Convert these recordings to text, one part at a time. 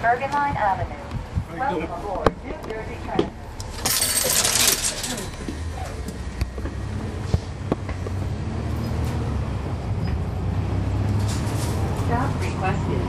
Bergenline Avenue. Welcome aboard New Jersey Transit. Stop requested.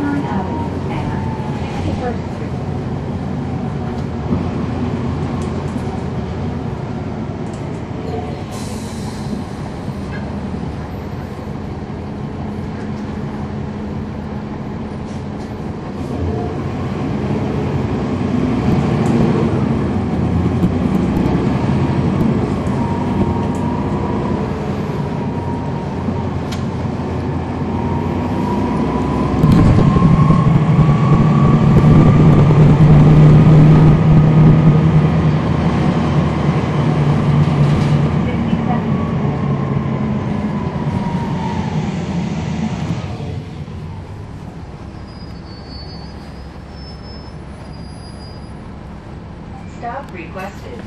Bergenline Avenue and 61st Street. Stop requested.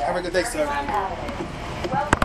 Have a good day, sir.